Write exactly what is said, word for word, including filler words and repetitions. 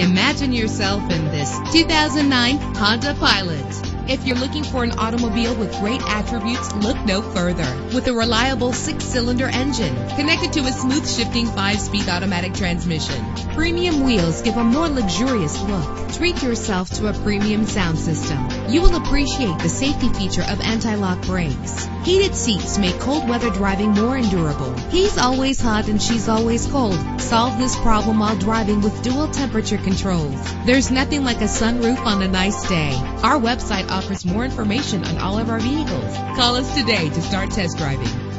Imagine yourself in this two thousand nine Honda Pilot. If you're looking for an automobile with great attributes, look no further. With a reliable six-cylinder engine connected to a smooth shifting five-speed automatic transmission, premium wheels give a more luxurious look. Treat yourself to a premium sound system. You will appreciate the safety feature of anti-lock brakes. Heated seats make cold weather driving more endurable. He's always hot and she's always cold. Solve this problem while driving with dual temperature controls. There's nothing like a sunroof on a nice day. Our website offers more information on all of our vehicles. Call us today to start test driving.